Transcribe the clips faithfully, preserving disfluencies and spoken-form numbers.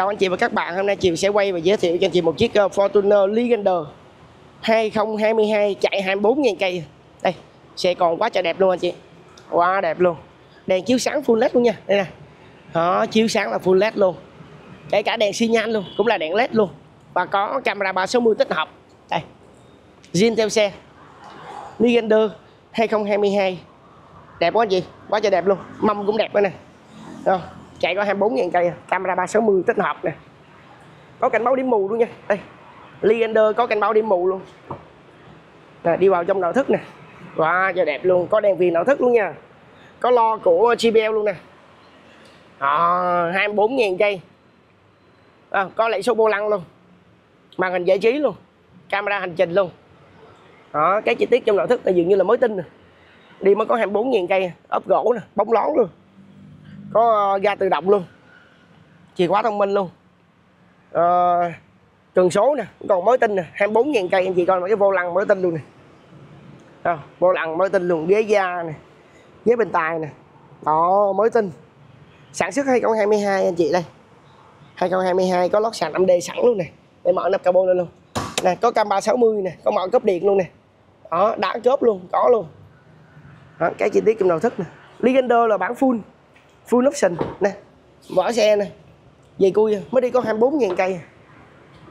Chào anh chị và các bạn, hôm nay Chiều sẽ quay và giới thiệu cho anh chị một chiếc Fortuner Legender hai không hai hai chạy hai mươi bốn nghìn cây. Đây, xe còn quá trời đẹp luôn anh chị, quá đẹp luôn. Đèn chiếu sáng full led luôn nha, đây nè. Đó, chiếu sáng là full led luôn. Kể cả đèn xi nhan luôn, cũng là đèn led luôn. Và có camera ba sáu mươi tích hợp. Đây, zin theo xe Legender hai không hai hai. Đẹp quá anh chị, quá trời đẹp luôn. Mâm cũng đẹp nữa nè. Rồi, chạy có hai mươi bốn nghìn cây, camera ba sáu mươi tích hợp nè, có cảnh báo điểm mù luôn nha. Đây, Legender có cảnh báo điểm mù luôn nè, đi vào trong nội thất nè, quá wow, đẹp luôn, có đèn viền nội thất luôn nha, có lo của giê bê lờ luôn nè. Đó, hai mươi bốn nghìn cây, à, có lẫy số vô lăng luôn, màn hình giải trí luôn, camera hành trình luôn. Đó, cái chi tiết trong nội thất là dường như là mới tinh nè, đi mới có hai mươi bốn nghìn cây, ốp gỗ nè, bóng lón luôn, có ga tự động luôn, chìa khóa thông minh luôn, à, cần số nè, còn mới tinh nè, hai mươi bốn nghìn cây. Anh chị coi cái vô lăng mới tinh luôn nè, à, vô lăng mới tinh luôn, ghế da nè, ghế bên tài nè, đó mới tinh, sản xuất hai không hai hai anh chị. Đây hai không hai hai có lót sàn năm D sẵn luôn nè, để mở nắp carbon lên luôn nè, có cam ba sáu mươi nè, có mở cốp điện luôn nè, đó đá cốp luôn có luôn. Đó, cái chi tiết trong nội thất nè, Legender là bản full full option nè, vỏ xe nè, dây cui mới đi có hai mươi bốn nghìn cây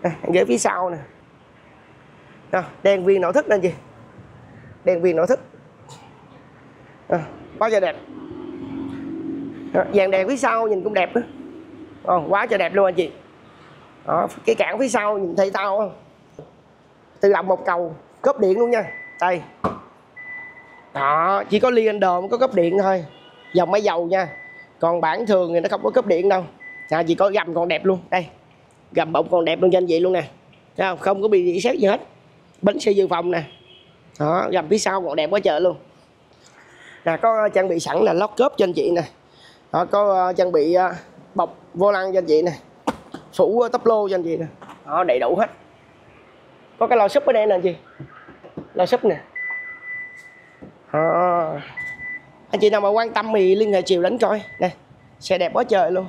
nè, ghế phía sau nè. Đó, đèn viền nội thất nè chị, đèn viền nội thất quá trời đẹp. Đó, dàn đèn phía sau nhìn cũng đẹp nữa. Đó, quá trời đẹp luôn anh chị. Đó, cái cản phía sau nhìn thấy tao không, tự động một cầu, cốp điện luôn nha. Đây đó, chỉ có Legender mới có cốp điện thôi, dòng máy dầu nha, còn bản thường thì nó không có cấp điện đâu. À, chỉ có gầm còn đẹp luôn, đây gầm bọc còn đẹp luôn cho anh chị luôn nè, thấy không, không có bị rỉ sét gì hết, bánh xe dự phòng nè. Đó, gầm phía sau còn đẹp quá trời luôn nè, có trang bị sẵn là lót cốp cho anh chị nè. Đó, có trang bị bọc vô lăng cho anh chị nè, phủ tắp lô cho anh chị nè. Đó, đầy đủ hết, có cái lò súp ở đây nè anh chị, lò súp nè. Đó, anh chị nào mà quan tâm thì liên hệ Chiều đến coi nè, xe đẹp quá trời luôn.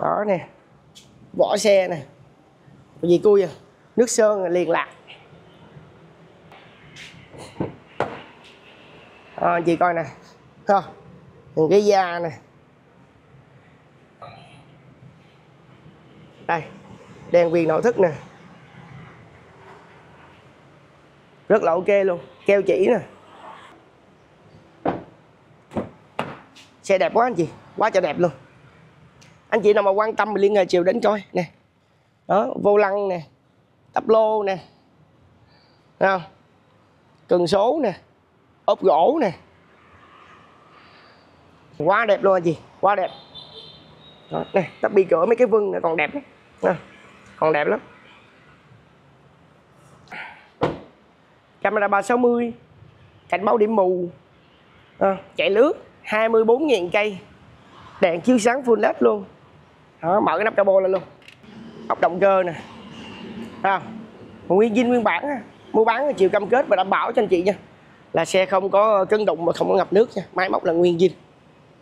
Đó nè, vỏ xe nè, gì cui à, nước sơn liền lạc. Đó, anh chị coi nè, ha, những cái da nè. Đây, đèn viền nội thất nè, rất là ok luôn, keo chỉ nè. Xe đẹp quá anh chị, quá trời đẹp luôn. Anh chị nào mà quan tâm liên hệ Chiều đến coi nè. Đó, vô lăng nè, tắp lô nè, thấy không, cần số nè, ốp gỗ nè, quá đẹp luôn anh chị, quá đẹp. Đó, nè, tắp bi cửa mấy cái vân còn đẹp lắm, đó, còn đẹp lắm. Camera ba sáu mươi, cảnh báo điểm mù, đó, chạy lướt hai mươi bốn nghìn cây, đèn chiếu sáng full led luôn. Đó, mở cái nắp cabo lên luôn, ốc động cơ nè, à, nguyên zin nguyên bản. Mua bán Chiều cam kết và đảm bảo cho anh chị nha, là xe không có cấn đụng mà không có ngập nước nha, máy móc là nguyên zin.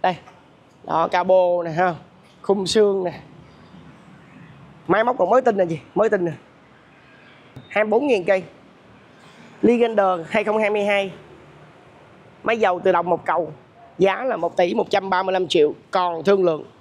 Đây, đó cabo nè ha, khung xương nè, máy móc còn mới tinh là gì, mới tinh nè, hai mươi bốn nghìn cây, Legender hai không hai hai, máy dầu tự động một cầu. Giá là một tỷ một trăm ba mươi lăm triệu, còn thương lượng.